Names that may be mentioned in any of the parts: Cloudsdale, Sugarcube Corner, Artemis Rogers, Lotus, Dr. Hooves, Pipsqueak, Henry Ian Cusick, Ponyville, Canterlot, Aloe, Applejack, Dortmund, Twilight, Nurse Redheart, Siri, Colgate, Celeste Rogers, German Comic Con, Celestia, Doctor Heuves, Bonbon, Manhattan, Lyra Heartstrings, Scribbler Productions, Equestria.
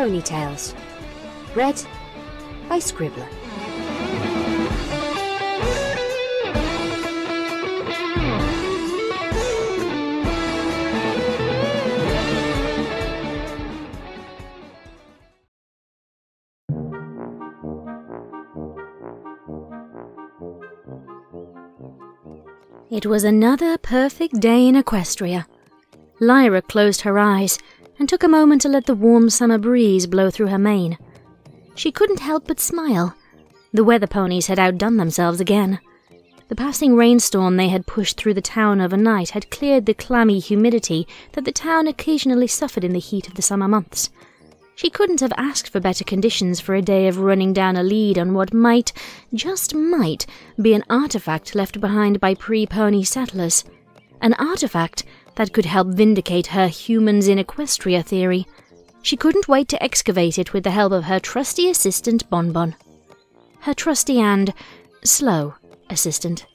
ponytails. Read by Scribbler. It was another perfect day in Equestria. Lyra closed her eyes and took a moment to let the warm summer breeze blow through her mane. She couldn't help but smile. The weather ponies had outdone themselves again. The passing rainstorm they had pushed through the town overnight had cleared the clammy humidity that the town occasionally suffered in the heat of the summer months. She couldn't have asked for better conditions for a day of running down a lead on what might, just might, be an artifact left behind by pre-pony settlers. An artifact that could help vindicate her humans in Equestria theory. She couldn't wait to excavate it with the help of her trusty assistant Bonbon. Her trusty and slow assistant.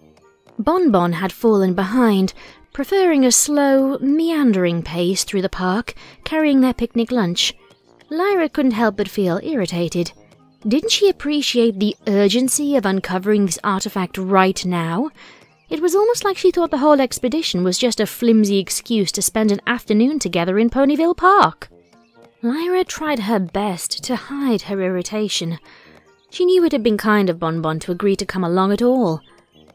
Bonbon had fallen behind, preferring a slow, meandering pace through the park, carrying their picnic lunch. Lyra couldn't help but feel irritated. Didn't she appreciate the urgency of uncovering this artifact right now? It was almost like she thought the whole expedition was just a flimsy excuse to spend an afternoon together in Ponyville Park. Lyra tried her best to hide her irritation. She knew it had been kind of Bonbon to agree to come along at all.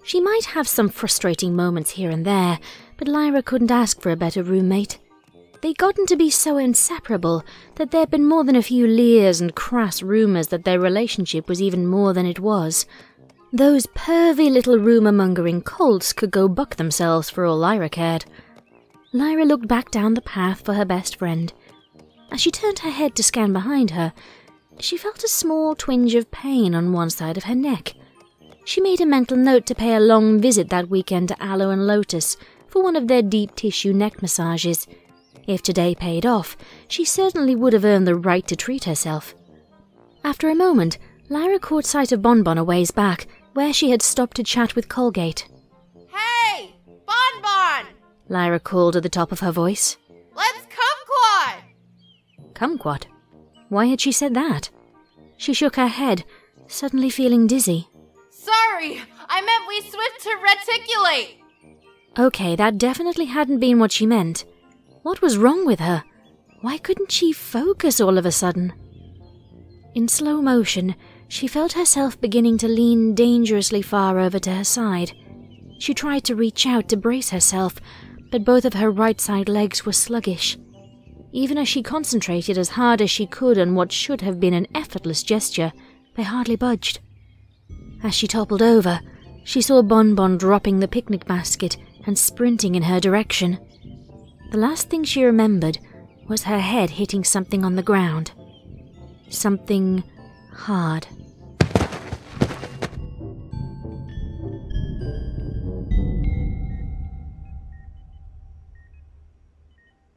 She might have some frustrating moments here and there, but Lyra couldn't ask for a better roommate. They'd gotten to be so inseparable that there'd been more than a few leers and crass rumours that their relationship was even more than it was. Those pervy little rumour-mongering colts could go buck themselves for all Lyra cared. Lyra looked back down the path for her best friend. As she turned her head to scan behind her, she felt a small twinge of pain on one side of her neck. She made a mental note to pay a long visit that weekend to Aloe and Lotus for one of their deep-tissue neck massages. If today paid off, she certainly would have earned the right to treat herself. After a moment, Lyra caught sight of Bonbon a ways back, where she had stopped to chat with Colgate. "Hey, Bonbon!" Lyra called at the top of her voice. "Let's kumquat!" Kumquat? Why had she said that? She shook her head, suddenly feeling dizzy. "Sorry, I meant we swift to reticulate." Okay, that definitely hadn't been what she meant. What was wrong with her? Why couldn't she focus all of a sudden? In slow motion, she felt herself beginning to lean dangerously far over to her side. She tried to reach out to brace herself, but both of her right side legs were sluggish. Even as she concentrated as hard as she could on what should have been an effortless gesture, they hardly budged. As she toppled over, she saw Bonbon dropping the picnic basket and sprinting in her direction. The last thing she remembered was her head hitting something on the ground. Something hard.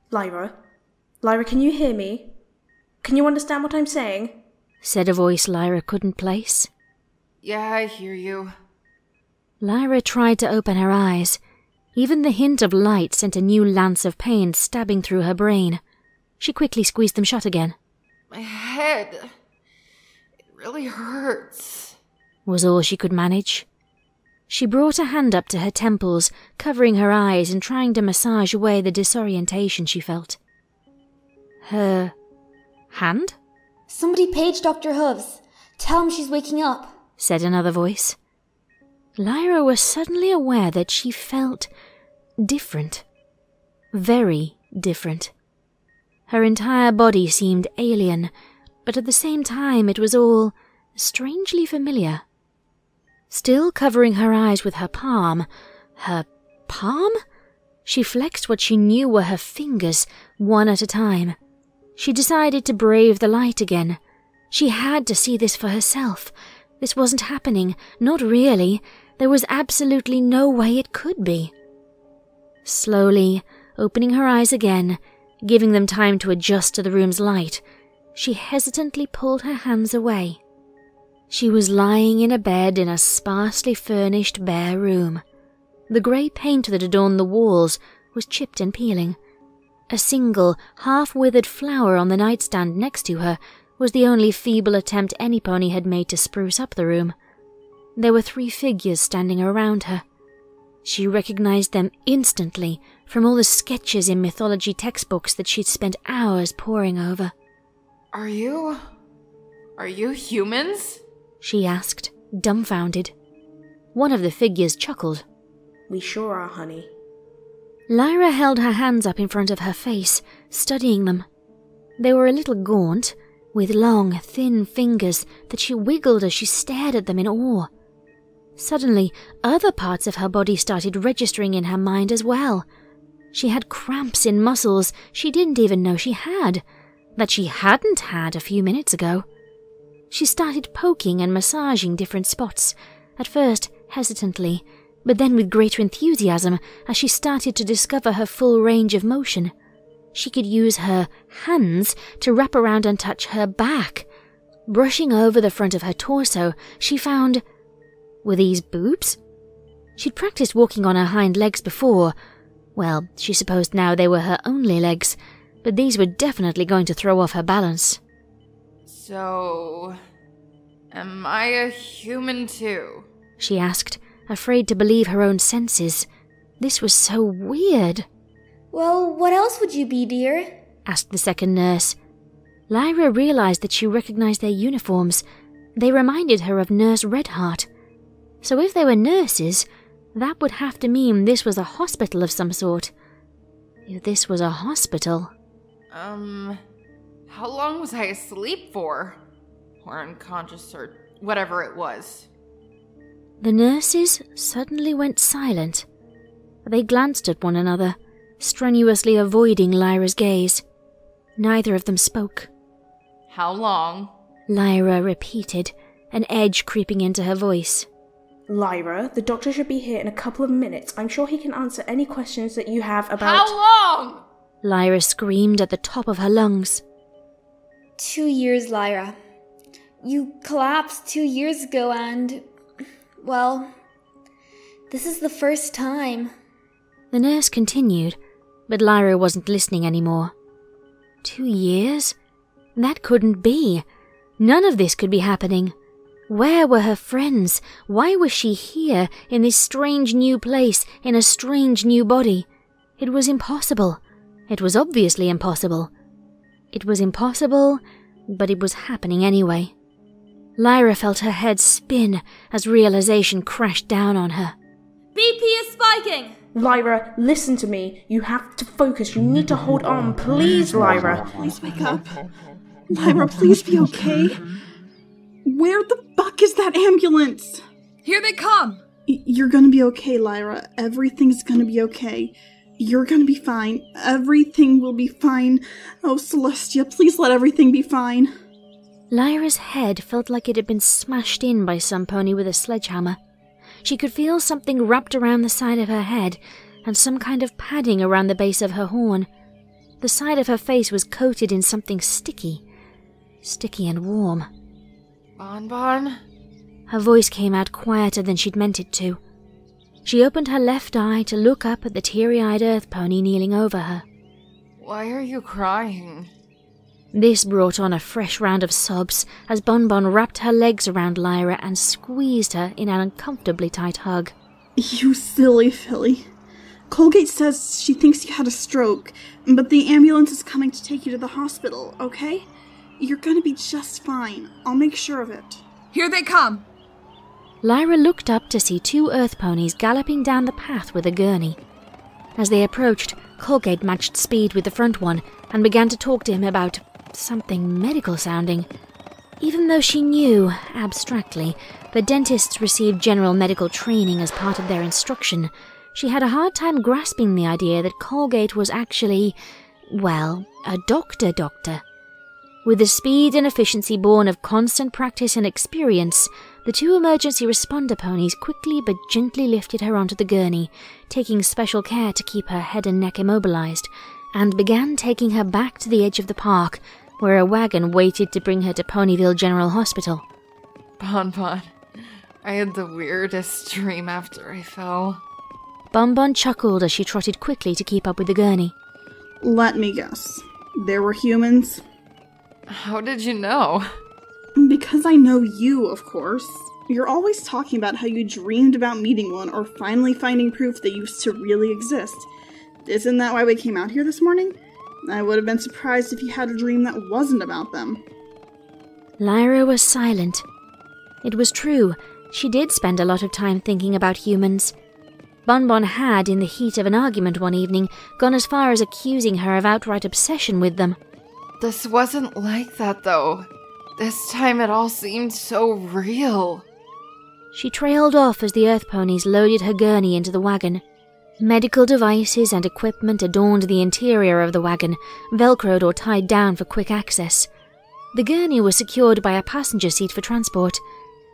Lyra, can you hear me? Can you understand what I'm saying?" said a voice Lyra couldn't place. "Yeah, I hear you." Lyra tried to open her eyes. Even the hint of light sent a new lance of pain stabbing through her brain. She quickly squeezed them shut again. "My head, it really hurts," was all she could manage. She brought a hand up to her temples, covering her eyes and trying to massage away the disorientation she felt. Her hand? "Somebody page Dr. Hooves. Tell him she's waking up," said another voice. Lyra was suddenly aware that she felt different. Very different. Her entire body seemed alien, but at the same time it was all strangely familiar. Still covering her eyes with her palm, she flexed what she knew were her fingers, one at a time. She decided to brave the light again. She had to see this for herself. This wasn't happening, not really. There was absolutely no way it could be. Slowly, opening her eyes again, giving them time to adjust to the room's light, she hesitantly pulled her hands away. She was lying in a bed in a sparsely furnished bare room. The grey paint that adorned the walls was chipped and peeling. A single, half-withered flower on the nightstand next to her was the only feeble attempt any pony had made to spruce up the room. There were three figures standing around her. She recognized them instantly from all the sketches in mythology textbooks that she'd spent hours poring over. Are you humans? She asked, dumbfounded. One of the figures chuckled. We sure are, honey. Lyra held her hands up in front of her face, studying them. They were a little gaunt, with long, thin fingers that she wiggled as she stared at them in awe. Suddenly, other parts of her body started registering in her mind as well. She had cramps in muscles she didn't even know she had, that she hadn't had a few minutes ago. She started poking and massaging different spots, at first hesitantly, but then with greater enthusiasm as she started to discover her full range of motion. She could use her hands to wrap around and touch her back. Brushing over the front of her torso, she found... Were these boobs? She'd practiced walking on her hind legs before. Well, she supposed now they were her only legs, but these were definitely going to throw off her balance. So... am I a human too? She asked, afraid to believe her own senses. This was so weird. Well, what else would you be, dear? Asked the second nurse. Lyra realized that she recognized their uniforms. They reminded her of Nurse Redheart. So if they were nurses, that would have to mean this was a hospital of some sort. If this was a hospital... how long was I asleep for? Or unconscious, or whatever it was. The nurses suddenly went silent. They glanced at one another, strenuously avoiding Lyra's gaze. Neither of them spoke. How long? Lyra repeated, an edge creeping into her voice. Lyra, the doctor should be here in a couple of minutes. I'm sure he can answer any questions that you have about— How long? Lyra screamed at the top of her lungs. 2 years, Lyra. You collapsed 2 years ago and... well... this is the first time. The nurse continued, but Lyra wasn't listening anymore. 2 years? That couldn't be. None of this could be happening. Where were her friends? Why was she here, in this strange new place, in a strange new body? It was impossible. It was obviously impossible. It was impossible, but it was happening anyway. Lyra felt her head spin as realization crashed down on her. BP is spiking! Lyra, listen to me. You have to focus. You need to hold on. Please, Lyra. Please wake up. Lyra, please be okay. Where the fuck is that ambulance? Here they come! You're gonna be okay, Lyra. Everything's gonna be okay. You're gonna be fine. Everything will be fine. Oh, Celestia, please let everything be fine. Lyra's head felt like it had been smashed in by some pony with a sledgehammer. She could feel something wrapped around the side of her head, and some kind of padding around the base of her horn. The side of her face was coated in something sticky. Sticky and warm. Bonbon? Her voice came out quieter than she'd meant it to. She opened her left eye to look up at the teary-eyed earth pony kneeling over her. Why are you crying? This brought on a fresh round of sobs as Bonbon wrapped her legs around Lyra and squeezed her in an uncomfortably tight hug. You silly filly. Colgate says she thinks you had a stroke, but the ambulance is coming to take you to the hospital, okay? You're gonna be just fine. I'll make sure of it. Here they come! Lyra looked up to see two earth ponies galloping down the path with a gurney. As they approached, Colgate matched speed with the front one and began to talk to him about something medical-sounding. Even though she knew, abstractly, that dentists received general medical training as part of their instruction, she had a hard time grasping the idea that Colgate was actually, well, a doctor-doctor. With the speed and efficiency born of constant practice and experience, the two emergency responder ponies quickly but gently lifted her onto the gurney, taking special care to keep her head and neck immobilized, and began taking her back to the edge of the park, where a wagon waited to bring her to Ponyville General Hospital. Bonbon, I had the weirdest dream after I fell. Bonbon chuckled as she trotted quickly to keep up with the gurney. Let me guess. There were humans? How did you know? Because I know you, of course. You're always talking about how you dreamed about meeting one or finally finding proof they used to really exist. Isn't that why we came out here this morning? I would have been surprised if you had a dream that wasn't about them. Lyra was silent. It was true. She did spend a lot of time thinking about humans. Bonbon had, in the heat of an argument one evening, gone as far as accusing her of outright obsession with them. This wasn't like that, though. This time it all seemed so real. She trailed off as the earth ponies loaded her gurney into the wagon. Medical devices and equipment adorned the interior of the wagon, velcroed or tied down for quick access. The gurney was secured by a passenger seat for transport.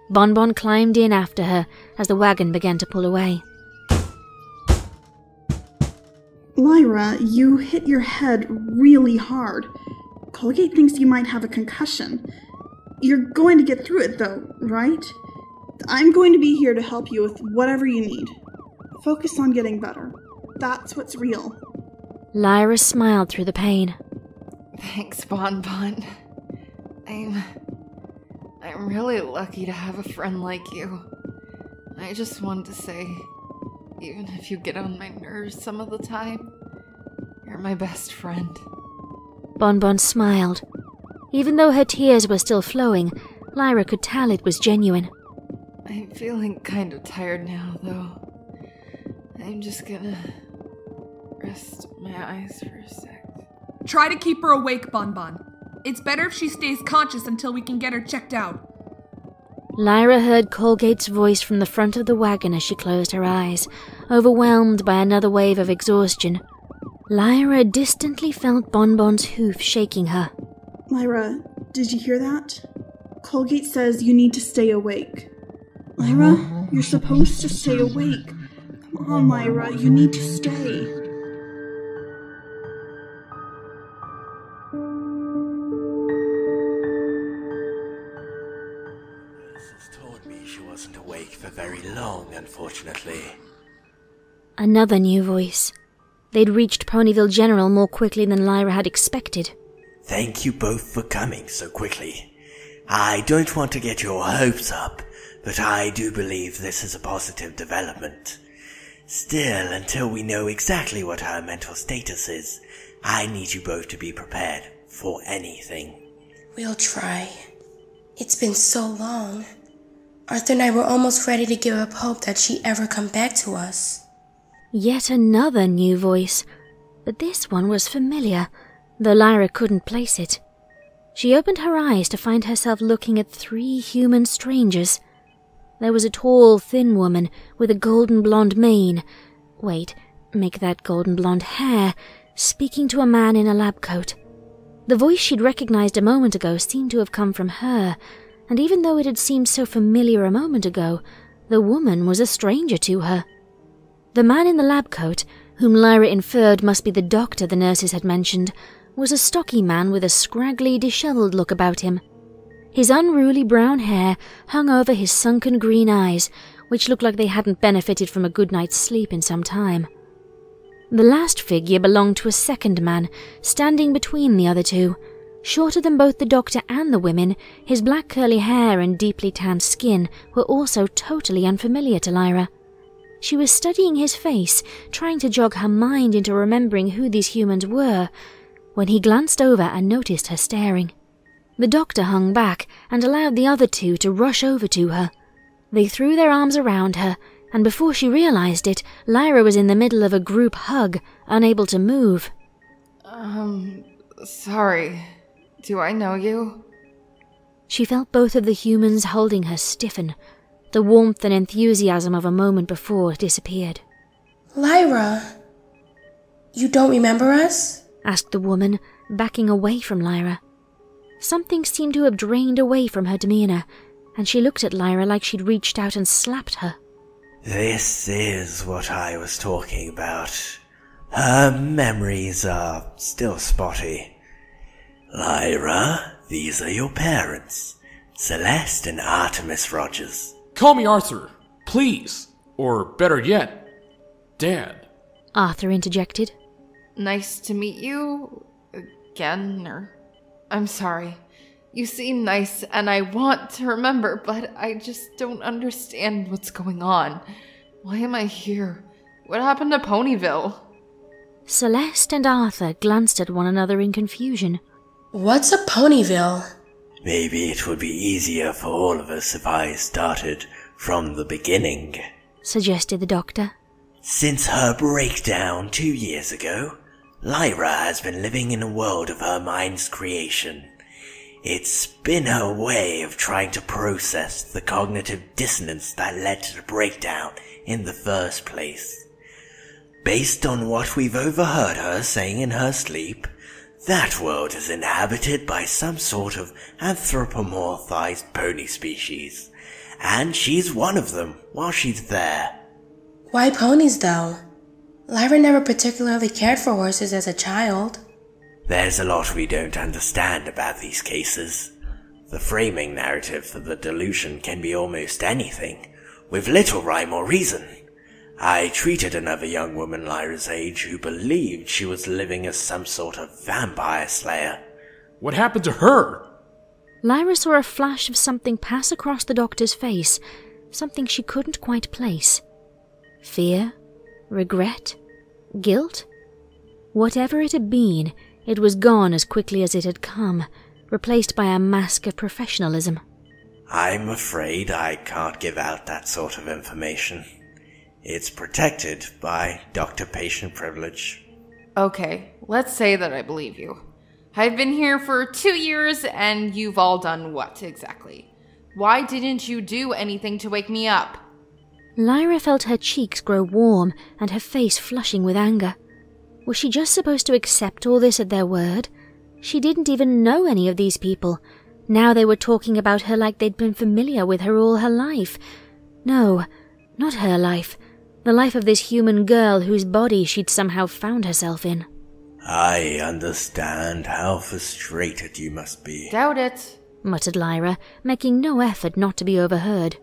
Bonbon climbed in after her as the wagon began to pull away. Lyra, you hit your head really hard. Colgate thinks you might have a concussion. You're going to get through it, though, right? I'm going to be here to help you with whatever you need. Focus on getting better. That's what's real. Lyra smiled through the pain. Thanks, Bonbon. I'm really lucky to have a friend like you. I just wanted to say, even if you get on my nerves some of the time, you're my best friend. Bonbon smiled. Even though her tears were still flowing, Lyra could tell it was genuine. I'm feeling kind of tired now, though. I'm just gonna rest my eyes for a sec. Try to keep her awake, Bonbon. It's better if she stays conscious until we can get her checked out. Lyra heard Colgate's voice from the front of the wagon as she closed her eyes, overwhelmed by another wave of exhaustion. Lyra distantly felt Bonbon's hoof shaking her. Lyra, did you hear that? Colgate says you need to stay awake. Lyra, you're supposed to stay awake. Come on, Lyra, you need to stay. Mrs. told me she wasn't awake for very long, unfortunately. Another new voice. They'd reached Ponyville General more quickly than Lyra had expected. Thank you both for coming so quickly. I don't want to get your hopes up, but I do believe this is a positive development. Still, until we know exactly what her mental status is, I need you both to be prepared for anything. We'll try. It's been so long. Arthur and I were almost ready to give up hope that she'd ever come back to us. Yet another new voice, but this one was familiar, though Lyra couldn't place it. She opened her eyes to find herself looking at three human strangers. There was a tall, thin woman with a golden blonde mane. Wait, make that golden blonde hair, speaking to a man in a lab coat. The voice she'd recognized a moment ago seemed to have come from her, and even though it had seemed so familiar a moment ago, the woman was a stranger to her. The man in the lab coat, whom Lyra inferred must be the doctor the nurses had mentioned, was a stocky man with a scraggly, disheveled look about him. His unruly brown hair hung over his sunken green eyes, which looked like they hadn't benefited from a good night's sleep in some time. The last figure belonged to a second man, standing between the other two. Shorter than both the doctor and the women, his black curly hair and deeply tanned skin were also totally unfamiliar to Lyra. She was studying his face, trying to jog her mind into remembering who these humans were, when he glanced over and noticed her staring. The doctor hung back and allowed the other two to rush over to her. They threw their arms around her, and before she realized it, Lyra was in the middle of a group hug, unable to move. Sorry. Do I know you? She felt both of the humans holding her stiffen. The warmth and enthusiasm of a moment before disappeared. Lyra, you don't remember us? Asked the woman, backing away from Lyra. Something seemed to have drained away from her demeanor, and she looked at Lyra like she'd reached out and slapped her. This is what I was talking about. Her memories are still spotty. Lyra, these are your parents, Celeste and Artemis Rogers. Call me Arthur, please, or better yet, Dad. Arthur interjected. nice to meet you again, or I'm sorry. You seem nice, and I want to remember, but I just don't understand what's going on. Why am I here? What happened to Ponyville? Celeste and Arthur glanced at one another in confusion. What's a Ponyville? Maybe it would be easier for all of us if I started from the beginning, suggested the doctor. Since her breakdown 2 years ago, Lyra has been living in a world of her mind's creation. It's been her way of trying to process the cognitive dissonance that led to the breakdown in the first place. Based on what we've overheard her saying in her sleep, that world is inhabited by some sort of anthropomorphized pony species, and she's one of them while she's there. Why ponies, though? Lyra never particularly cared for horses as a child. There's a lot we don't understand about these cases. The framing narrative for the delusion can be almost anything, with little rhyme or reason. I treated another young woman Lyra's age who believed she was living as some sort of vampire slayer. What happened to her? Lyra saw a flash of something pass across the doctor's face, something she couldn't quite place. Fear? Regret? Guilt? Whatever it had been, it was gone as quickly as it had come, replaced by a mask of professionalism. I'm afraid I can't give out that sort of information. It's protected by doctor-patient privilege. Okay, let's say that I believe you. I've been here for 2 years, and you've all done what, exactly? Why didn't you do anything to wake me up? Lyra felt her cheeks grow warm and her face flushing with anger. Was she just supposed to accept all this at their word? She didn't even know any of these people. Now they were talking about her like they'd been familiar with her all her life. No, not her life. The life of this human girl whose body she'd somehow found herself in. I understand how frustrated you must be. Doubt it, muttered Lyra, making no effort not to be overheard.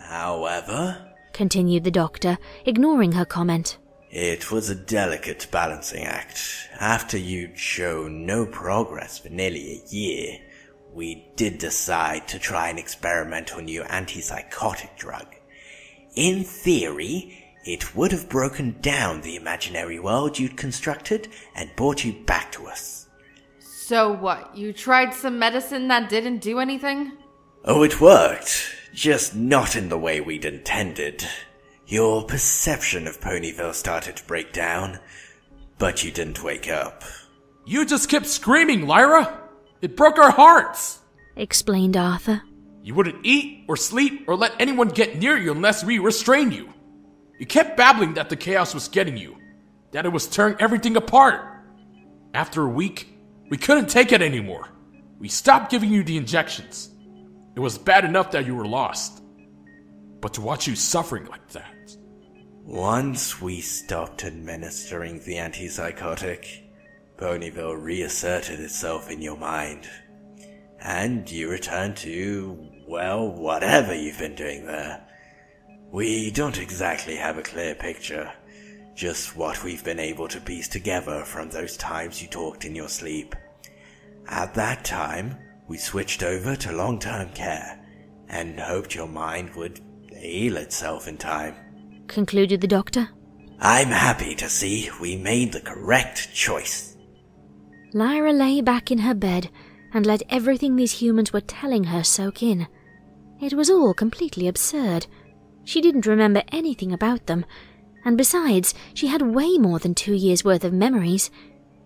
However, continued the doctor, ignoring her comment. It was a delicate balancing act. After you'd shown no progress for nearly a year, we did decide to try an experimental new antipsychotic drug. In theory, it would have broken down the imaginary world you'd constructed and brought you back to us. So what, you tried some medicine that didn't do anything? Oh, it worked. Just not in the way we'd intended. Your perception of Ponyville started to break down, but you didn't wake up. You just kept screaming, Lyra! It broke our hearts! Explained Arthur. You wouldn't eat or sleep or let anyone get near you unless we restrained you. You kept babbling that the chaos was getting you, that it was tearing everything apart. After a week, we couldn't take it anymore. We stopped giving you the injections. It was bad enough that you were lost. But to watch you suffering like that... Once we stopped administering the antipsychotic, Ponyville reasserted itself in your mind. And you returned to, well, whatever you've been doing there. We don't exactly have a clear picture, just what we've been able to piece together from those times you talked in your sleep. At that time, we switched over to long-term care, and hoped your mind would heal itself in time, concluded the doctor. I'm happy to see we made the correct choice. Lyra lay back in her bed and let everything these humans were telling her soak in. It was all completely absurd. She didn't remember anything about them, and besides, she had way more than 2 years' worth of memories.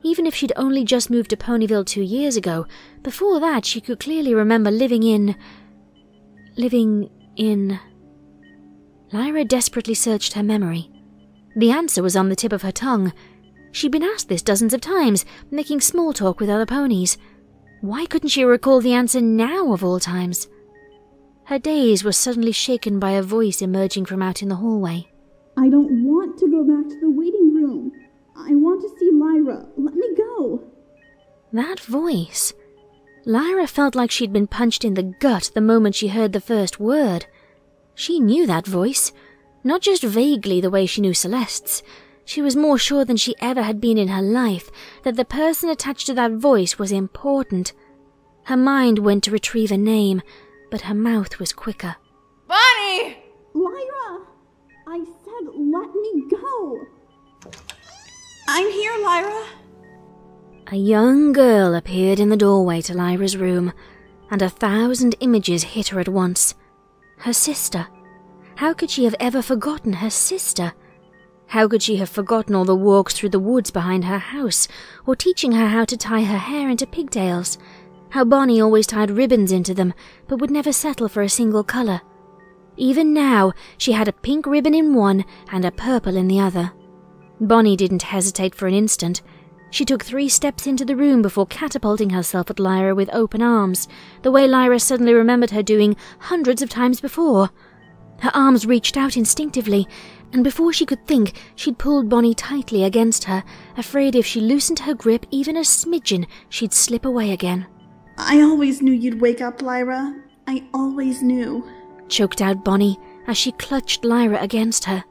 Even if she'd only just moved to Ponyville 2 years ago, before that she could clearly remember living in... Lyra desperately searched her memory. The answer was on the tip of her tongue. She'd been asked this dozens of times, making small talk with other ponies. Why couldn't she recall the answer now of all times? Her daze was suddenly shaken by a voice emerging from out in the hallway. I don't want to go back to the waiting room. I want to see Lyra. Let me go. That voice... Lyra felt like she'd been punched in the gut the moment she heard the first word. She knew that voice, not just vaguely the way she knew Celeste's. She was more sure than she ever had been in her life that the person attached to that voice was important. Her mind went to retrieve a name, but her mouth was quicker. Bonnie! Lyra! I said let me go! I'm here, Lyra. A young girl appeared in the doorway to Lyra's room, and 1,000 images hit her at once. Her sister. How could she have ever forgotten her sister? How could she have forgotten all the walks through the woods behind her house, or teaching her how to tie her hair into pigtails? How Bonnie always tied ribbons into them, but would never settle for a single colour. Even now, she had a pink ribbon in one and a purple in the other. Bonnie didn't hesitate for an instant. She took 3 steps into the room before catapulting herself at Lyra with open arms, the way Lyra suddenly remembered her doing hundreds of times before. Her arms reached out instinctively, and before she could think, she'd pulled Bonnie tightly against her, afraid if she loosened her grip even a smidgen, she'd slip away again. I always knew you'd wake up, Lyra. I always knew, choked out Bonnie as she clutched Lyra against her.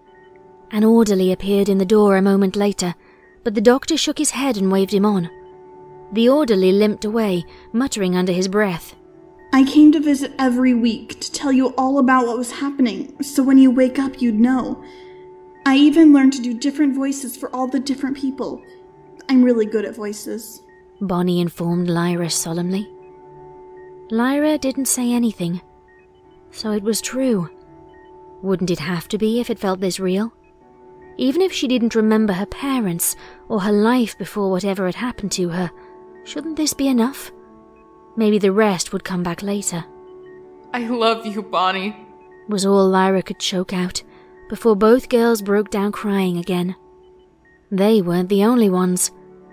An orderly appeared in the door a moment later, but the doctor shook his head and waved him on. The orderly limped away, muttering under his breath. I came to visit every week to tell you all about what was happening, so when you wake up you'd know. I even learned to do different voices for all the different people. I'm really good at voices, Bonnie informed Lyra solemnly. Lyra didn't say anything. So it was true. Wouldn't it have to be if it felt this real? Even if she didn't remember her parents or her life before whatever had happened to her, shouldn't this be enough? Maybe the rest would come back later. I love you, Bonnie, was all Lyra could choke out before both girls broke down crying again. They weren't the only ones.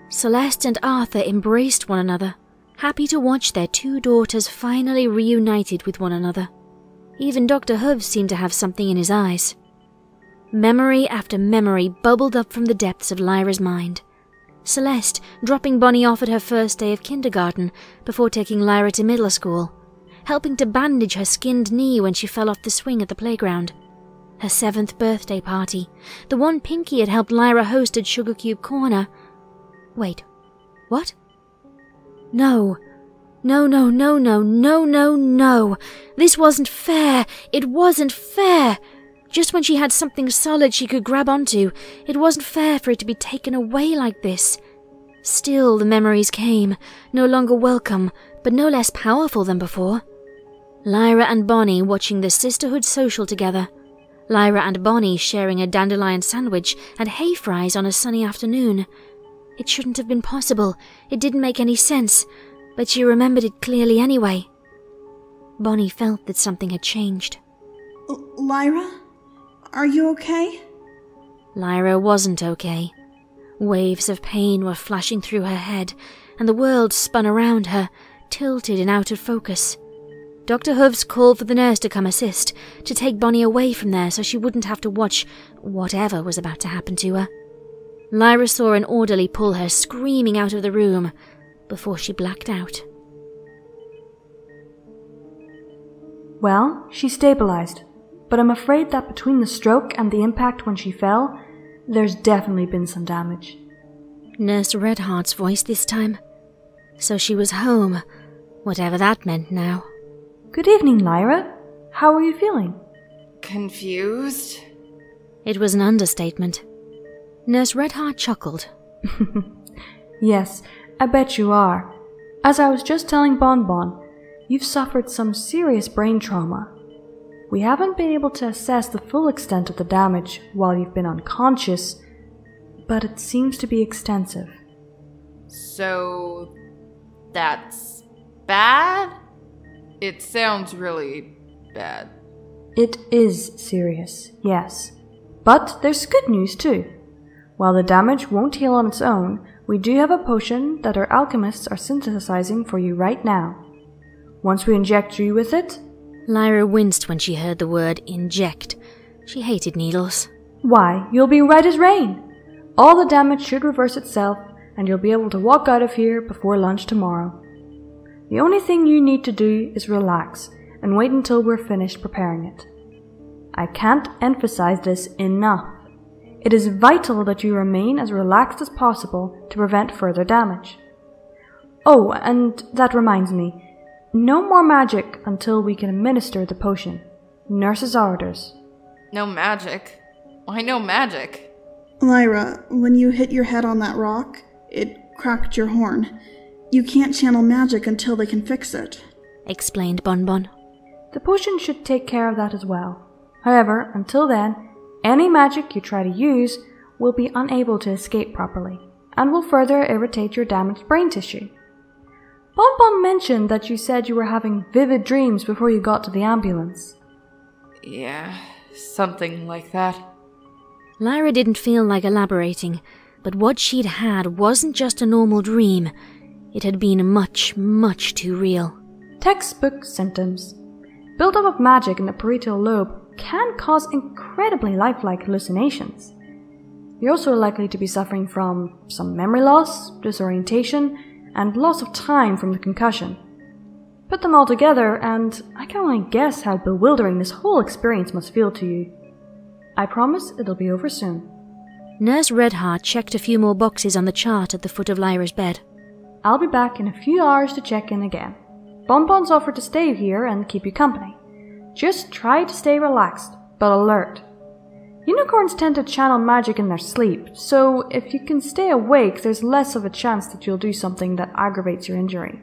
Celeste and Arthur embraced one another, happy to watch their 2 daughters finally reunited with one another. Even Dr. Hooves seemed to have something in his eyes. Memory after memory bubbled up from the depths of Lyra's mind. Celeste, dropping Bonnie off at her first day of kindergarten before taking Lyra to middle school, helping to bandage her skinned knee when she fell off the swing at the playground. Her 7th birthday party, the one Pinky had helped Lyra host at Sugarcube Corner. Wait, what? No. No, no, no, no, no, no, no. This wasn't fair. It wasn't fair. Just when she had something solid she could grab onto, it wasn't fair for it to be taken away like this. Still the memories came, no longer welcome, but no less powerful than before. Lyra and Bonnie watching the sisterhood social together. Lyra and Bonnie sharing a dandelion sandwich and hay fries on a sunny afternoon. It shouldn't have been possible, it didn't make any sense, but she remembered it clearly anyway. Bonnie felt that something had changed. Lyra? Are you okay? Lyra wasn't okay. Waves of pain were flashing through her head, and the world spun around her, tilted and out of focus. Dr. Hooves called for the nurse to come assist, to take Bonnie away from there so she wouldn't have to watch whatever was about to happen to her. Lyra saw an orderly pull her screaming out of the room before she blacked out. Well, she stabilized. But I'm afraid that between the stroke and the impact when she fell, there's definitely been some damage. Nurse Redheart's voice this time. So she was home, whatever that meant now. Good evening, Lyra. How are you feeling? Confused? It was an understatement. Nurse Redheart chuckled. Yes, I bet you are. As I was just telling Bonbon, you've suffered some serious brain trauma. We haven't been able to assess the full extent of the damage while you've been unconscious, but it seems to be extensive. So, that's bad? It sounds really bad. It is serious, yes. But there's good news too. While the damage won't heal on its own, we do have a potion that our alchemists are synthesizing for you right now. Once we inject you with it, Lyra winced when she heard the word inject. She hated needles. Why, you'll be right as rain. All the damage should reverse itself, and you'll be able to walk out of here before lunch tomorrow. The only thing you need to do is relax and wait until we're finished preparing it. I can't emphasize this enough. It is vital that you remain as relaxed as possible to prevent further damage. Oh, and that reminds me. No more magic until we can administer the potion. Nurse's orders. No magic? Why no magic? Lyra, when you hit your head on that rock, it cracked your horn. You can't channel magic until they can fix it, explained Bonbon. The potion should take care of that as well. However, until then, any magic you try to use will be unable to escape properly, and will further irritate your damaged brain tissue. Bonbon mentioned that you said you were having vivid dreams before you got to the ambulance. Yeah, something like that. Lyra didn't feel like elaborating, but what she'd had wasn't just a normal dream. It had been much, much too real. Textbook symptoms. Buildup of magic in the parietal lobe can cause incredibly lifelike hallucinations. You're also likely to be suffering from some memory loss, disorientation, and loss of time from the concussion. Put them all together, and I can only guess how bewildering this whole experience must feel to you. I promise it'll be over soon. Nurse Redheart checked a few more boxes on the chart at the foot of Lyra's bed. I'll be back in a few hours to check in again. Bonbon's offered to stay here and keep you company. Just try to stay relaxed, but alert. Unicorns tend to channel magic in their sleep, so if you can stay awake, there's less of a chance that you'll do something that aggravates your injury.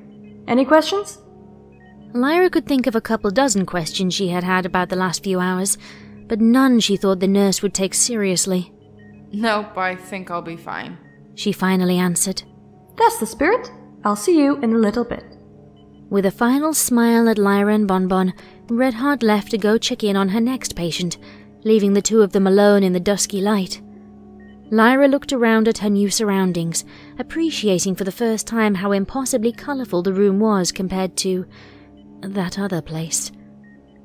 Any questions? Lyra could think of a couple dozen questions she had had about the last few hours, but none she thought the nurse would take seriously. Nope, I think I'll be fine, she finally answered. That's the spirit. I'll see you in a little bit. With a final smile at Lyra and Bonbon, Redheart left to go check in on her next patient, leaving the two of them alone in the dusky light. Lyra looked around at her new surroundings, appreciating for the first time how impossibly colourful the room was compared to that other place.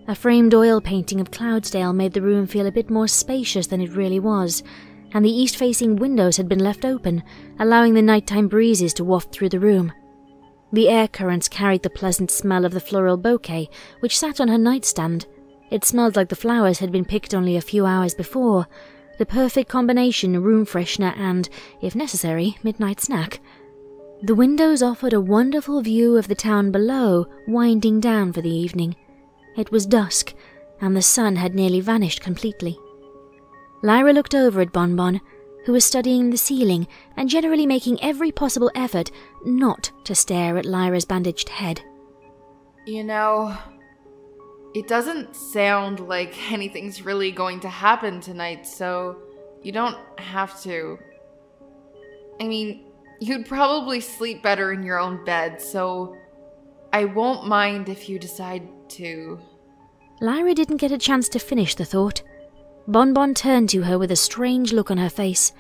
A framed oil painting of Cloudsdale made the room feel a bit more spacious than it really was, and the east-facing windows had been left open, allowing the nighttime breezes to waft through the room. The air currents carried the pleasant smell of the floral bouquet, which sat on her nightstand. It smelled like the flowers had been picked only a few hours before, the perfect combination room freshener and, if necessary, midnight snack. The windows offered a wonderful view of the town below, winding down for the evening. It was dusk, and the sun had nearly vanished completely. Lyra looked over at Bonbon, who was studying the ceiling and generally making every possible effort not to stare at Lyra's bandaged head. You know, it doesn't sound like anything's really going to happen tonight, so you don't have to. I mean, you'd probably sleep better in your own bed, so I won't mind if you decide to. Lyra didn't get a chance to finish the thought. Bonbon turned to her with a strange look on her face.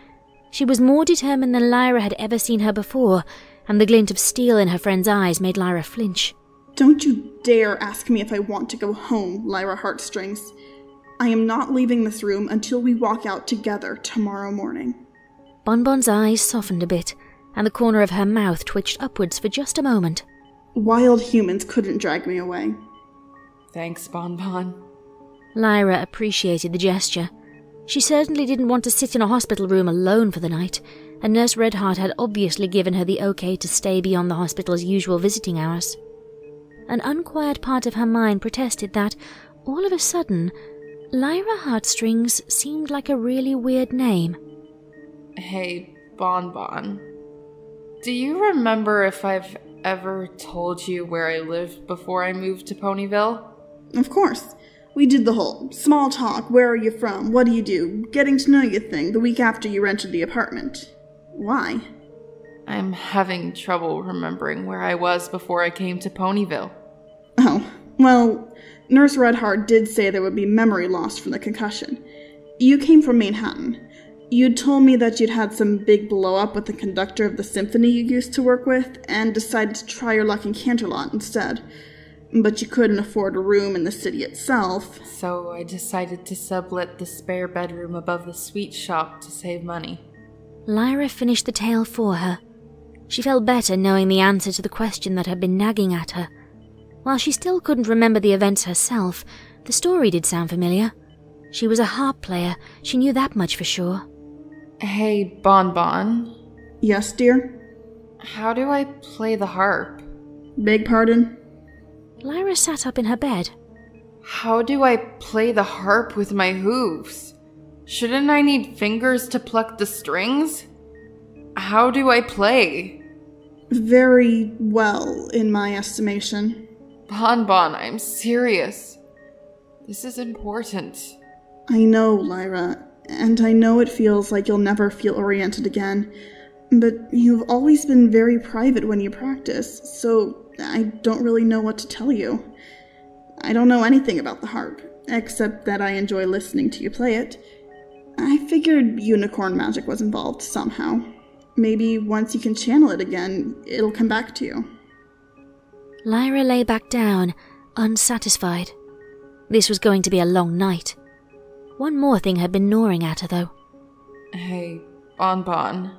She was more determined than Lyra had ever seen her before, and the glint of steel in her friend's eyes made Lyra flinch. Don't you dare ask me if I want to go home, Lyra Heartstrings. I am not leaving this room until we walk out together tomorrow morning. Bonbon's eyes softened a bit, and the corner of her mouth twitched upwards for just a moment. Wild humans couldn't drag me away. Thanks, Bonbon. Lyra appreciated the gesture. She certainly didn't want to sit in a hospital room alone for the night, and Nurse Redheart had obviously given her the okay to stay beyond the hospital's usual visiting hours. An unquiet part of her mind protested that, all of a sudden, Lyra Heartstrings seemed like a really weird name. Hey, Bonbon. Do you remember if I've ever told you where I lived before I moved to Ponyville? Of course. We did the whole small talk, where are you from, what do you do, getting to know you thing the week after you rented the apartment. Why? I'm having trouble remembering where I was before I came to Ponyville. Oh, well, Nurse Redheart did say there would be memory loss from the concussion. You came from Manhattan. You'd told me that you'd had some big blow-up with the conductor of the symphony you used to work with, and decided to try your luck in Canterlot instead. But you couldn't afford a room in the city itself. So I decided to sublet the spare bedroom above the sweet shop to save money. Lyra finished the tale for her. She felt better knowing the answer to the question that had been nagging at her. While she still couldn't remember the events herself, the story did sound familiar. She was a harp player, she knew that much for sure. Hey, Bonbon. Yes, dear? How do I play the harp? Beg pardon? Lyra sat up in her bed. How do I play the harp with my hooves? Shouldn't I need fingers to pluck the strings? How do I play? Very well, in my estimation. Bonbon, I'm serious. This is important. I know, Lyra, and I know it feels like you'll never feel oriented again, but you've always been very private when you practice, so I don't really know what to tell you. I don't know anything about the harp, except that I enjoy listening to you play it. I figured unicorn magic was involved somehow. Maybe once you can channel it again, it'll come back to you. Lyra lay back down, unsatisfied. This was going to be a long night. One more thing had been gnawing at her, though. Hey, Bonbon.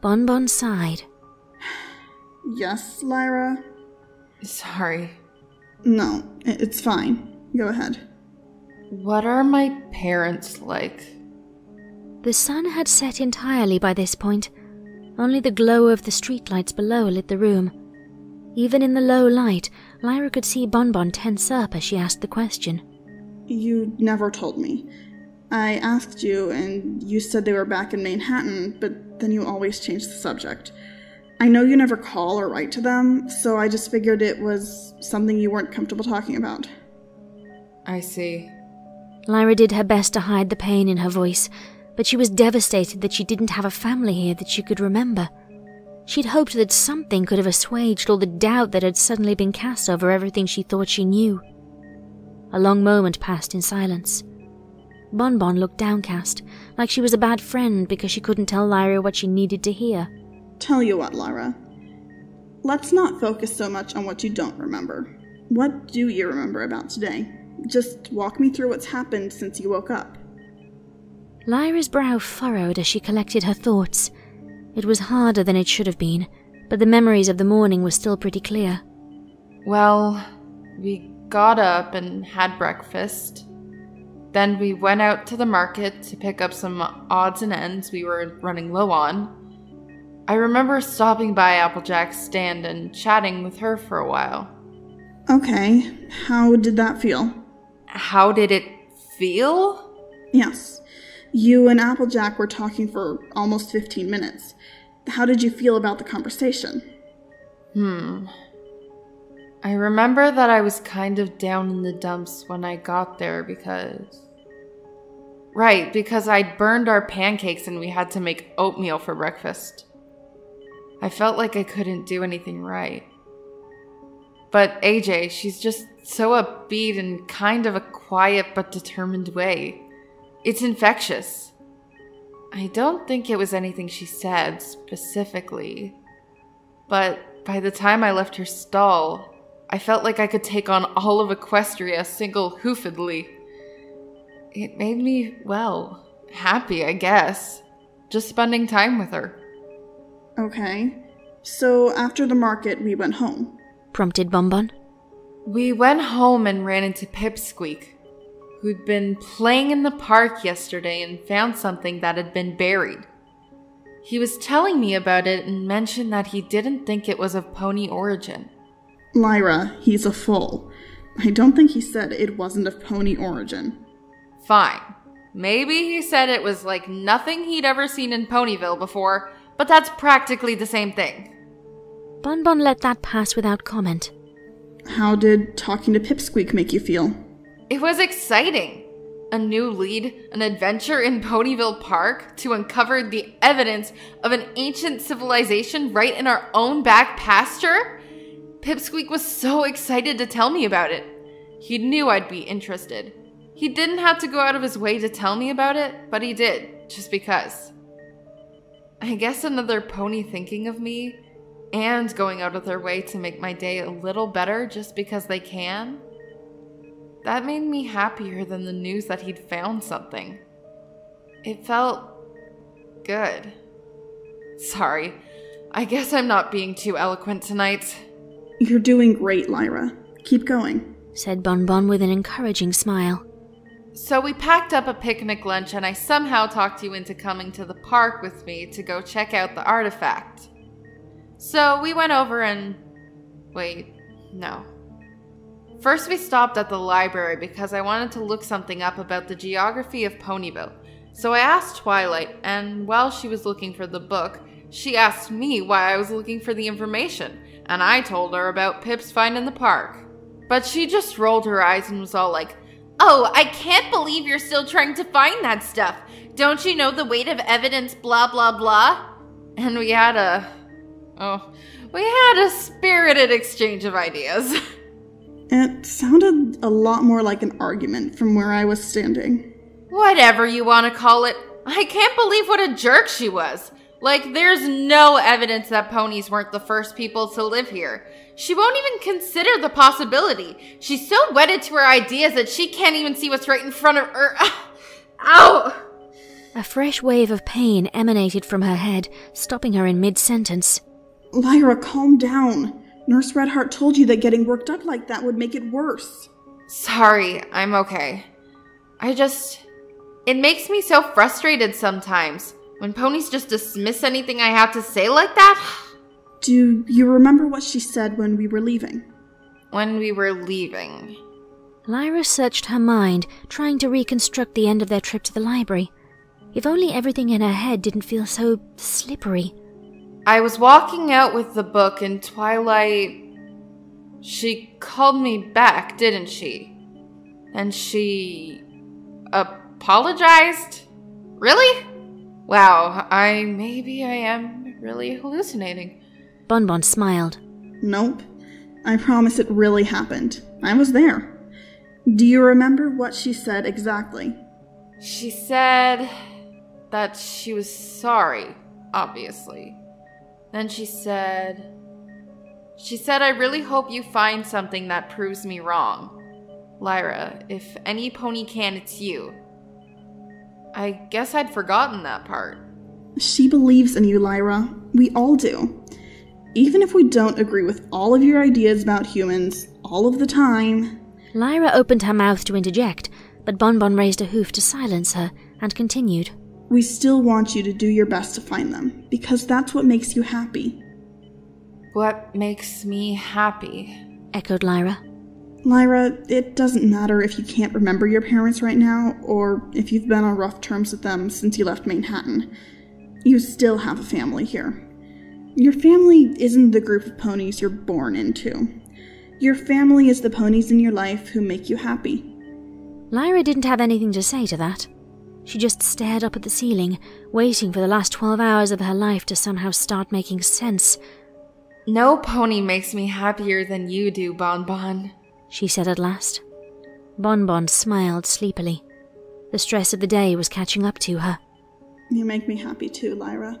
Bonbon sighed. Yes, Lyra? Sorry. No, it's fine. Go ahead. What are my parents like? The sun had set entirely by this point. Only the glow of the streetlights below lit the room. Even in the low light, Lyra could see Bonbon tense up as she asked the question. You never told me. I asked you, and you said they were back in Manhattan, but then you always changed the subject. I know you never call or write to them, so I just figured it was something you weren't comfortable talking about. I see. Lyra did her best to hide the pain in her voice, but she was devastated that she didn't have a family here that she could remember. She'd hoped that something could have assuaged all the doubt that had suddenly been cast over everything she thought she knew. A long moment passed in silence. Bonbon looked downcast, like she was a bad friend because she couldn't tell Lyra what she needed to hear. Tell you what, Lyra. Let's not focus so much on what you don't remember. What do you remember about today? Just walk me through what's happened since you woke up. Lyra's brow furrowed as she collected her thoughts. It was harder than it should have been, but the memories of the morning were still pretty clear. Well, we got up and had breakfast. Then we went out to the market to pick up some odds and ends we were running low on. I remember stopping by Applejack's stand and chatting with her for a while. Okay, how did that feel? How did it feel? Yes. You and Applejack were talking for almost 15 minutes. How did you feel about the conversation? I remember that I was kind of down in the dumps when I got there because... Right, because I'd burned our pancakes and we had to make oatmeal for breakfast. I felt like I couldn't do anything right. But AJ, she's just so upbeat and kind of a quiet but determined way. It's infectious. I don't think it was anything she said specifically, but by the time I left her stall, I felt like I could take on all of Equestria single-hoofedly. It made me, well, happy, I guess, just spending time with her. Okay, so after the market, we went home, prompted Bonbon. We went home and ran into Pipsqueak, who'd been playing in the park yesterday and found something that had been buried. He was telling me about it and mentioned that he didn't think it was of pony origin. Lyra, he's a fool. I don't think he said it wasn't of pony origin. Fine. Maybe he said it was like nothing he'd ever seen in Ponyville before, but that's practically the same thing. Bonbon let that pass without comment. How did talking to Pipsqueak make you feel? It was exciting. A new lead, an adventure in Ponyville Park to uncover the evidence of an ancient civilization right in our own back pasture. Pipsqueak was so excited to tell me about it. He knew I'd be interested. He didn't have to go out of his way to tell me about it, but he did, just because. I guess another pony thinking of me and going out of their way to make my day a little better just because they can. That made me happier than the news that he'd found something. It felt good. Sorry, I guess I'm not being too eloquent tonight. You're doing great, Lyra. Keep going, said Bonbon with an encouraging smile. So we packed up a picnic lunch and I somehow talked you into coming to the park with me to go check out the artifact. So we went over and... wait, no. First we stopped at the library because I wanted to look something up about the geography of Ponyville. So I asked Twilight, and while she was looking for the book, she asked me why I was looking for the information, and I told her about Pip's find in the park. But she just rolled her eyes and was all like, "Oh, I can't believe you're still trying to find that stuff. Don't you know the weight of evidence, blah, blah, blah?" And we had a spirited exchange of ideas. It sounded a lot more like an argument from where I was standing. Whatever you want to call it. I can't believe what a jerk she was. Like, there's no evidence that ponies weren't the first people to live here. She won't even consider the possibility. She's so wedded to her ideas that she can't even see what's right in front of her. Ow! A fresh wave of pain emanated from her head, stopping her in mid-sentence. Lyra, calm down. Nurse Redheart told you that getting worked up like that would make it worse. Sorry, I'm okay. I just... it makes me so frustrated sometimes. When ponies just dismiss anything I have to say like that? Do you remember what she said when we were leaving? When we were leaving. Lyra searched her mind, trying to reconstruct the end of their trip to the library. If only everything in her head didn't feel so slippery. I was walking out with the book and Twilight... she called me back, didn't she? And she... apologized? Really? Wow, maybe I am really hallucinating. Bonbon smiled. Nope. I promise it really happened. I was there. Do you remember what she said exactly? She said that she was sorry, obviously. Then she said, "I really hope you find something that proves me wrong. Lyra, if any pony can, it's you." I guess I'd forgotten that part. She believes in you, Lyra. We all do. Even if we don't agree with all of your ideas about humans, all of the time. Lyra opened her mouth to interject, but Bonbon raised a hoof to silence her and continued. We still want you to do your best to find them, because that's what makes you happy. What makes me happy? Echoed Lyra. Lyra, it doesn't matter if you can't remember your parents right now, or if you've been on rough terms with them since you left Manhattan. You still have a family here. Your family isn't the group of ponies you're born into. Your family is the ponies in your life who make you happy. Lyra didn't have anything to say to that. She just stared up at the ceiling, waiting for the last 12 hours of her life to somehow start making sense. No pony makes me happier than you do, Bonbon, she said at last. Bonbon smiled sleepily. The stress of the day was catching up to her. You make me happy too, Lyra.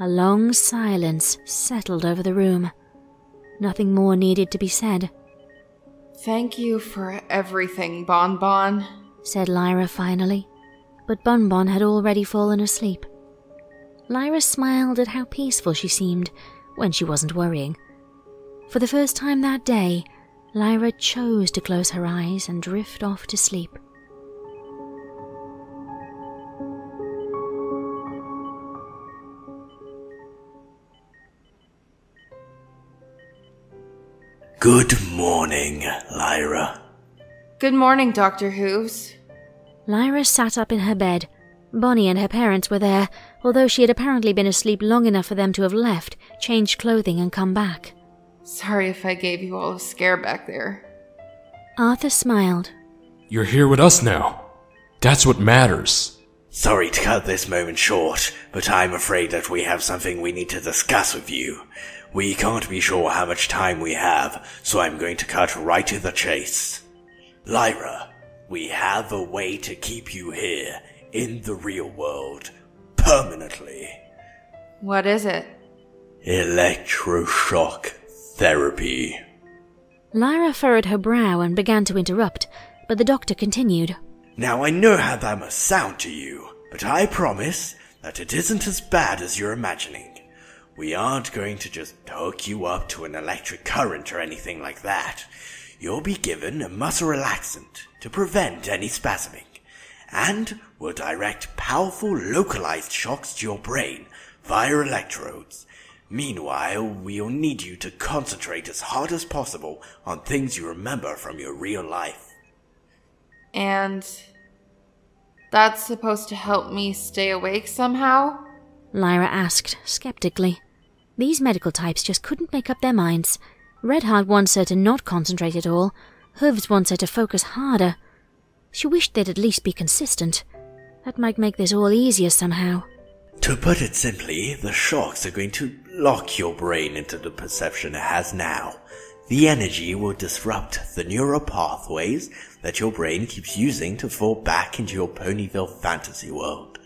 A long silence settled over the room. Nothing more needed to be said. Thank you for everything, Bonbon, said Lyra finally. But Bonbon had already fallen asleep. Lyra smiled at how peaceful she seemed when she wasn't worrying. For the first time that day, Lyra chose to close her eyes and drift off to sleep. Good morning, Lyra. Good morning, Dr. Hooves. Lyra sat up in her bed. Bonnie and her parents were there, although she had apparently been asleep long enough for them to have left, changed clothing and come back. Sorry if I gave you all a scare back there. Arthur smiled. You're here with us now. That's what matters. Sorry to cut this moment short, but I'm afraid that we have something we need to discuss with you. We can't be sure how much time we have, so I'm going to cut right to the chase. Lyra, we have a way to keep you here, in the real world, permanently. What is it? Electroshock therapy. Lyra furrowed her brow and began to interrupt, but the doctor continued. Now I know how that must sound to you, but I promise that it isn't as bad as you're imagining. We aren't going to just hook you up to an electric current or anything like that. You'll be given a muscle relaxant to prevent any spasming, and will direct powerful localized shocks to your brain via electrodes. Meanwhile, we'll need you to concentrate as hard as possible on things you remember from your real life. And that's supposed to help me stay awake somehow? Lyra asked, skeptically. These medical types just couldn't make up their minds. Redheart wants her to not concentrate at all. Hooves wants her to focus harder. She wished they'd at least be consistent. That might make this all easier somehow. To put it simply, the shocks are going to lock your brain into the perception it has now. The energy will disrupt the neural pathways that your brain keeps using to fall back into your Ponyville fantasy world.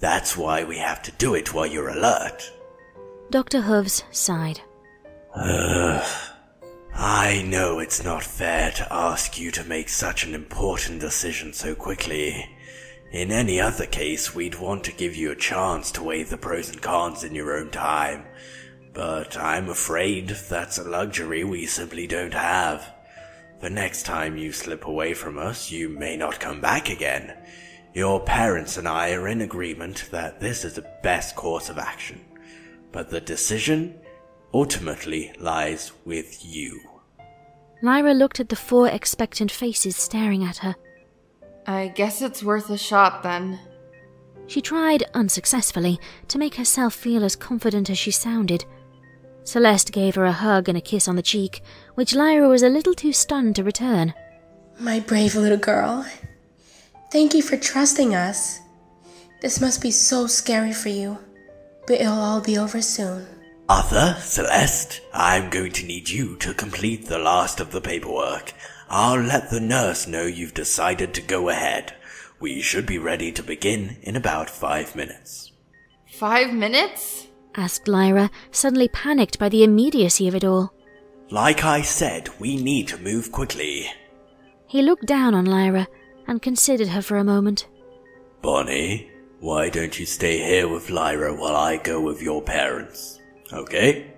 That's why we have to do it while you're alert. Dr. Hooves sighed. I know it's not fair to ask you to make such an important decision so quickly. In any other case, we'd want to give you a chance to weigh the pros and cons in your own time. But I'm afraid that's a luxury we simply don't have. The next time you slip away from us, you may not come back again. Your parents and I are in agreement that this is the best course of action. But the decision ultimately lies with you. Lyra looked at the four expectant faces staring at her. I guess it's worth a shot, then. She tried, unsuccessfully, to make herself feel as confident as she sounded. Celeste gave her a hug and a kiss on the cheek, which Lyra was a little too stunned to return. My brave little girl. Thank you for trusting us. This must be so scary for you, but it'll all be over soon. Arthur, Celeste, I'm going to need you to complete the last of the paperwork. I'll let the nurse know you've decided to go ahead. We should be ready to begin in about 5 minutes. 5 minutes? Asked Lyra, suddenly panicked by the immediacy of it all. Like I said, we need to move quickly. He looked down on Lyra and considered her for a moment. Bonnie, why don't you stay here with Lyra while I go with your parents? Okay.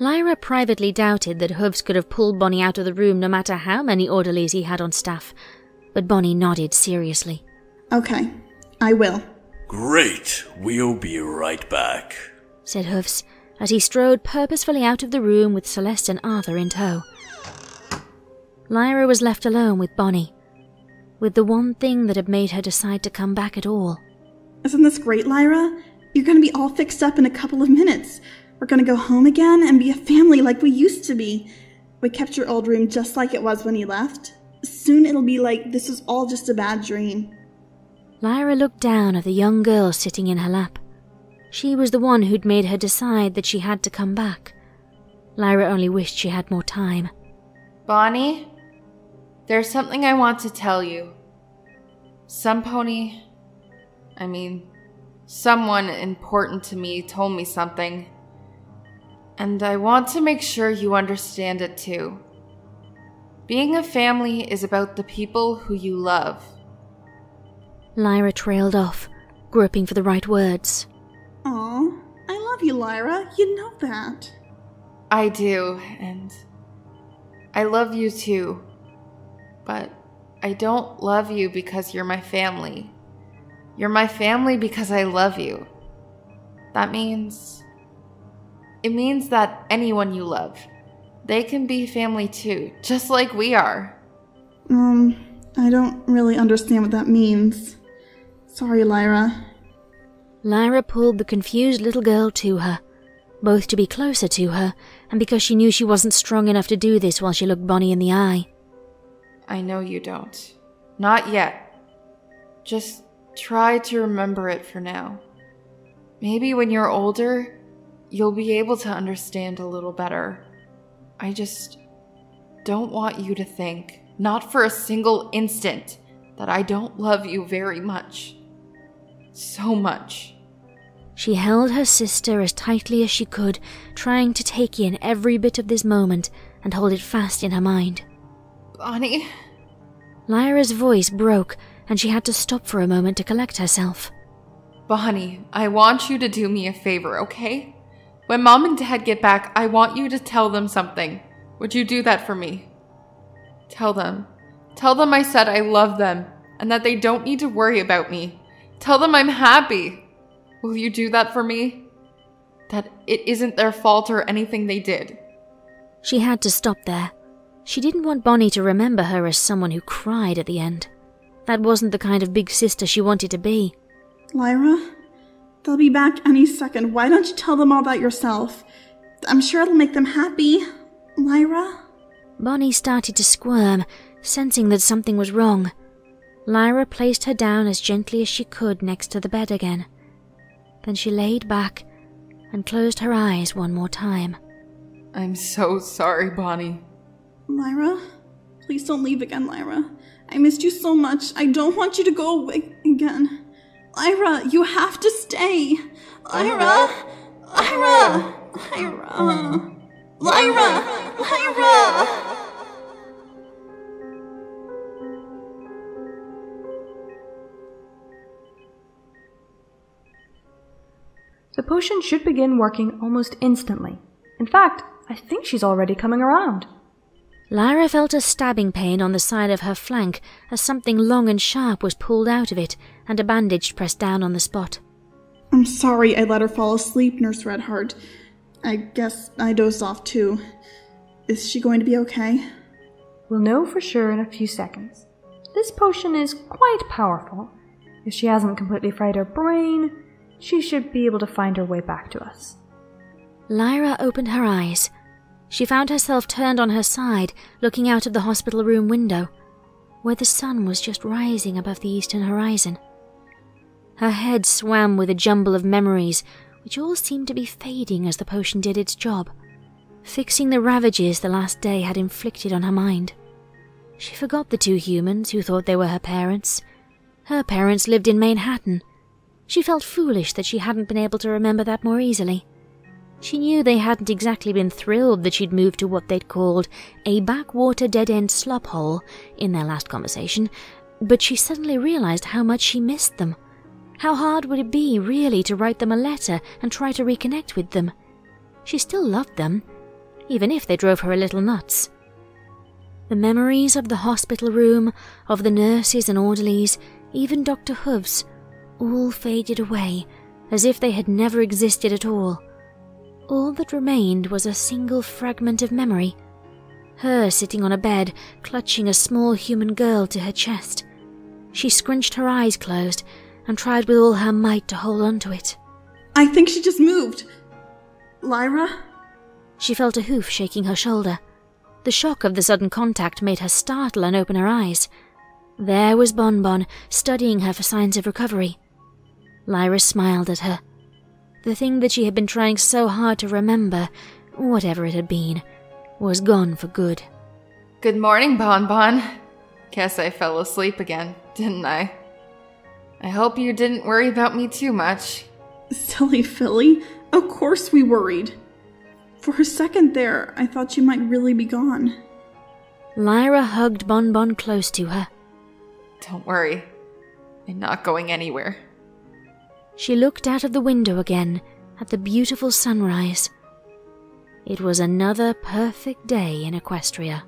Lyra privately doubted that Hooves could have pulled Bonnie out of the room no matter how many orderlies he had on staff, but Bonnie nodded seriously. Okay, I will. Great, we'll be right back, said Hooves, as he strode purposefully out of the room with Celeste and Arthur in tow. Lyra was left alone with Bonnie, with the one thing that had made her decide to come back at all. Isn't this great, Lyra? You're going to be all fixed up in a couple of minutes. We're going to go home again and be a family like we used to be. We kept your old room just like it was when you left. Soon it'll be like this was all just a bad dream. Lyra looked down at the young girl sitting in her lap. She was the one who'd made her decide that she had to come back. Lyra only wished she had more time. Bonnie, there's something I want to tell you. Someone important to me told me something, and I want to make sure you understand it too. Being a family is about the people who you love. Lyra trailed off, groping for the right words. Aw, I love you, Lyra. You know that. I do, and I love you too. But I don't love you because you're my family. You're my family because I love you. That means... it means that anyone you love, they can be family too, just like we are. I don't really understand what that means. Sorry, Lyra. Lyra pulled the confused little girl to her, both to be closer to her, and because she knew she wasn't strong enough to do this while she looked Bonnie in the eye. I know you don't. Not yet. Just... try to remember it for now. Maybe when you're older, you'll be able to understand a little better. I just don't want you to think, not for a single instant, that I don't love you very much. So much. She held her sister as tightly as she could, trying to take in every bit of this moment and hold it fast in her mind. Bonnie? Lyra's voice broke, and she had to stop for a moment to collect herself. Bonnie, I want you to do me a favor, okay? When Mom and Dad get back, I want you to tell them something. Would you do that for me? Tell them Tell them I said I love them and that they don't need to worry about me. Tell them I'm happy. Will you do that for me? That it isn't their fault or anything they did. She had to stop there. She didn't want Bonnie to remember her as someone who cried at the end. That wasn't the kind of big sister she wanted to be. Lyra, they'll be back any second. Why don't you tell them all that yourself? I'm sure it'll make them happy. Lyra? Bonnie started to squirm, sensing that something was wrong. Lyra placed her down as gently as she could next to the bed again. Then she laid back and closed her eyes one more time. I'm so sorry, Bonnie. Lyra? Please don't leave again, Lyra. I missed you so much. I don't want you to go away again. Lyra, you have to stay. Lyra! Lyra! Lyra! Lyra! Lyra! The potion should begin working almost instantly. In fact, I think she's already coming around. Lyra felt a stabbing pain on the side of her flank as something long and sharp was pulled out of it and a bandage pressed down on the spot. I'm sorry I let her fall asleep, Nurse Redheart. I guess I dozed off too. Is she going to be okay? We'll know for sure in a few seconds. This potion is quite powerful. If she hasn't completely fried her brain, she should be able to find her way back to us. Lyra opened her eyes. She found herself turned on her side, looking out of the hospital room window, where the sun was just rising above the eastern horizon. Her head swam with a jumble of memories, which all seemed to be fading as the potion did its job, fixing the ravages the last day had inflicted on her mind. She forgot the two humans who thought they were her parents. Her parents lived in Manhattan. She felt foolish that she hadn't been able to remember that more easily. She knew they hadn't exactly been thrilled that she'd moved to what they'd called a backwater dead-end slop hole in their last conversation, but she suddenly realized how much she missed them. How hard would it be, really, to write them a letter and try to reconnect with them? She still loved them, even if they drove her a little nuts. The memories of the hospital room, of the nurses and orderlies, even Dr. Hooves, all faded away, as if they had never existed at all. All that remained was a single fragment of memory. Her sitting on a bed, clutching a small human girl to her chest. She scrunched her eyes closed and tried with all her might to hold on to it. I think she just moved. Lyra? She felt a hoof shaking her shoulder. The shock of the sudden contact made her startle and open her eyes. There was Bonbon, studying her for signs of recovery. Lyra smiled at her. The thing that she had been trying so hard to remember, whatever it had been, was gone for good. Good morning, Bonbon. Guess I fell asleep again, didn't I? I hope you didn't worry about me too much. Silly filly, of course we worried. For a second there, I thought you might really be gone. Lyra hugged Bonbon close to her. Don't worry. I'm not going anywhere. She looked out of the window again at the beautiful sunrise. It was another perfect day in Equestria.